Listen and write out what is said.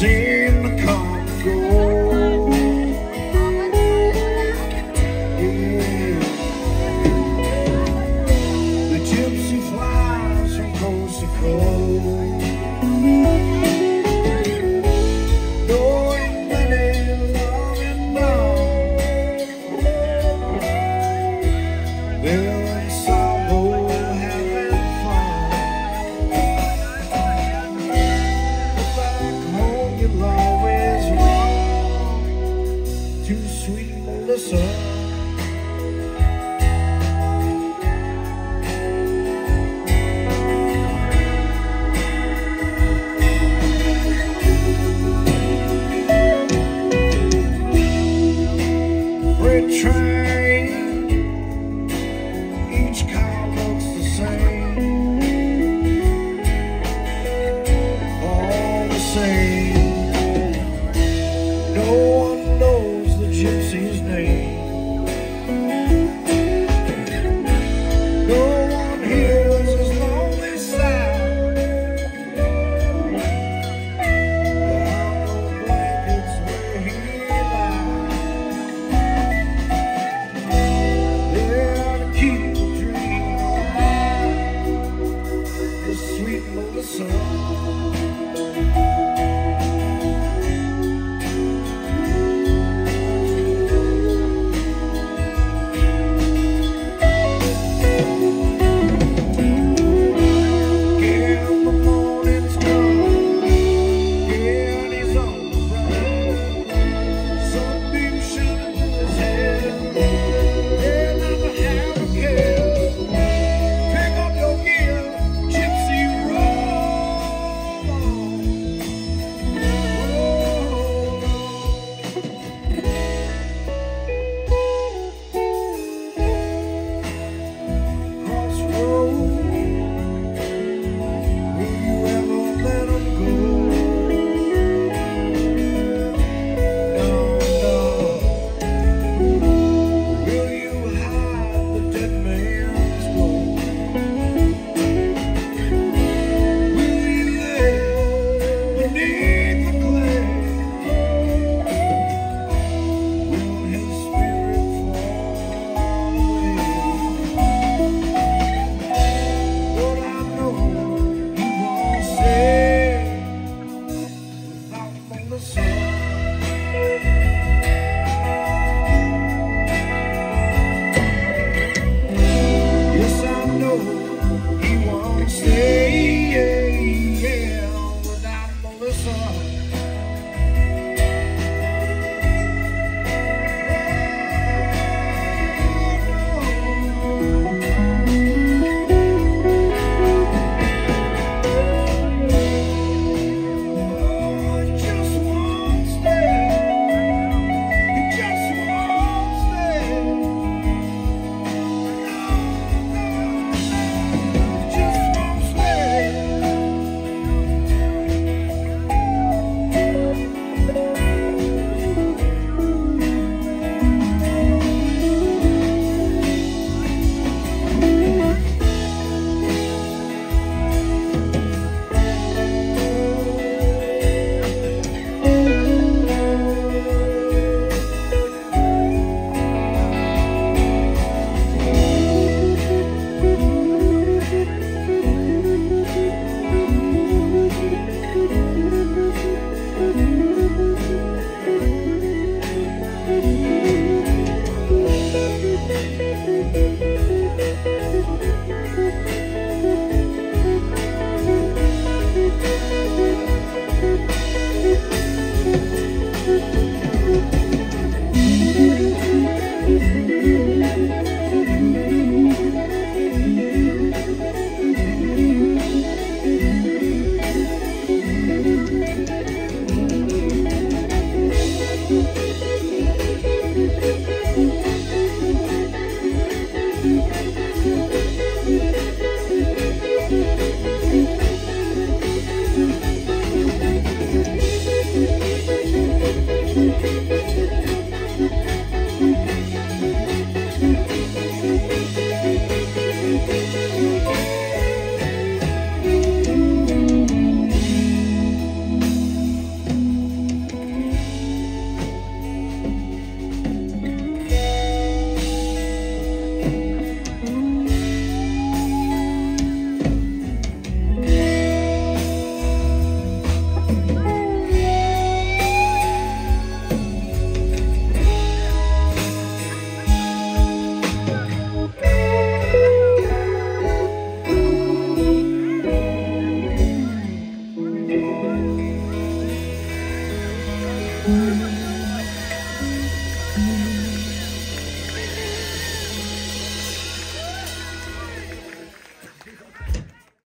It's in the Congo. Yeah. The gypsy flies from coast to coast, knowing that they're loving now. There is some old having fun. Back home, your love is wrong, too sweet to listen. Train, each car looks the same, all the same.